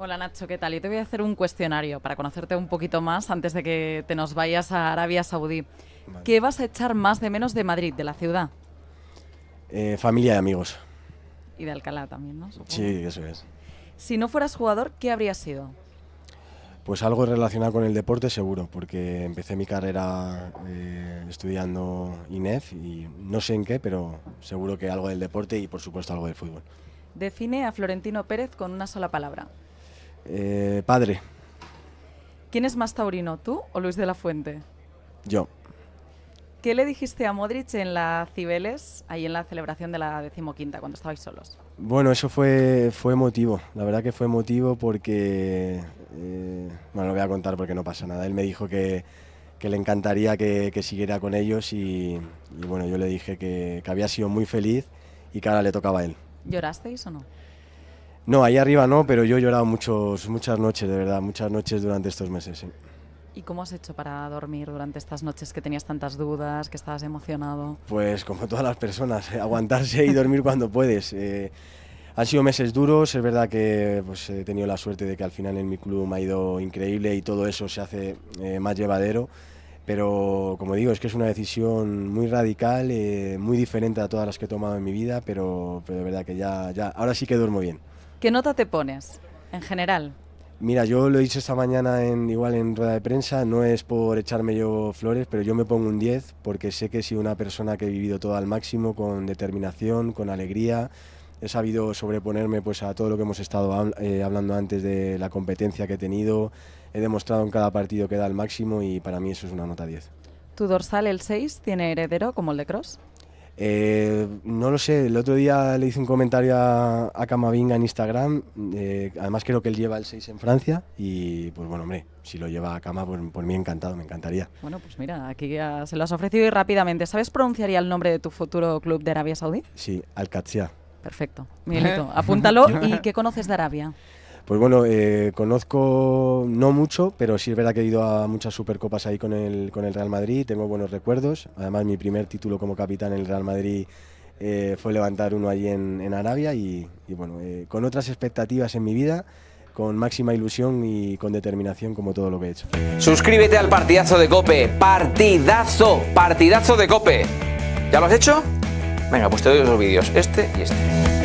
Hola Nacho, ¿qué tal? Yo te voy a hacer un cuestionario para conocerte un poquito más antes de que te nos vayas a Arabia Saudí. Vale. ¿Qué vas a echar más de menos de Madrid, de la ciudad? Familia y amigos. Y de Alcalá también, ¿no? Supongo. Sí, eso es. Si no fueras jugador, ¿qué habrías sido? Pues algo relacionado con el deporte seguro, porque empecé mi carrera estudiando INEF y no sé en qué, pero seguro que algo del deporte y por supuesto algo del fútbol. Define a Florentino Pérez con una sola palabra. Padre. ¿Quién es más taurino, tú o Luis de la Fuente? Yo. ¿Qué le dijiste a Modric en la Cibeles, ahí en la celebración de la 15ª, cuando estabais solos? Bueno, eso fue emotivo. La verdad que fue emotivo porque... bueno, lo voy a contar porque no pasa nada. Él me dijo que le encantaría que siguiera con ellos y bueno, yo le dije que había sido muy feliz y que ahora le tocaba a él. ¿Llorasteis o no? No, ahí arriba no, pero yo he llorado muchas noches, de verdad, muchas noches durante estos meses, sí. ¿Y cómo has hecho para dormir durante estas noches que tenías tantas dudas, que estabas emocionado? Pues como todas las personas, aguantarse y dormir cuando puedes. Han sido meses duros, es verdad que pues, he tenido la suerte de que al final en mi club me ha ido increíble y todo eso se hace más llevadero, pero como digo, es que es una decisión muy radical, muy diferente a todas las que he tomado en mi vida, pero de verdad que ya ahora sí que duermo bien. ¿Qué nota te pones, en general? Mira, yo lo he dicho esta mañana igual en rueda de prensa, no es por echarme yo flores, pero yo me pongo un 10 porque sé que he sido una persona que he vivido todo al máximo, con determinación, con alegría. He sabido sobreponerme pues, a todo lo que hemos estado hablando antes de la competencia que he tenido. He demostrado en cada partido que da el máximo y para mí eso es una nota 10. ¿Tu dorsal, el 6, tiene heredero como el de Cross? No lo sé, el otro día le hice un comentario a Camavinga en Instagram, además creo que él lleva el 6 en Francia y pues bueno, hombre, si lo lleva a Cama, pues por mí encantado, me encantaría. Bueno, pues mira, aquí ya se lo has ofrecido y rápidamente. ¿Sabes pronunciar ya el nombre de tu futuro club de Arabia Saudí? Sí, Al-Katsia. Perfecto, Miguelito, apúntalo. ¿Y qué conoces de Arabia? Pues bueno, conozco no mucho, pero sí es verdad que he ido a muchas supercopas ahí con el Real Madrid, tengo buenos recuerdos. Además, mi primer título como capitán en el Real Madrid fue levantar uno allí en Arabia y bueno, con otras expectativas en mi vida, con máxima ilusión y con determinación como todo lo que he hecho. Suscríbete al Partidazo de COPE, partidazo de COPE. ¿Ya lo has hecho? Venga, pues te doy los vídeos, este y este.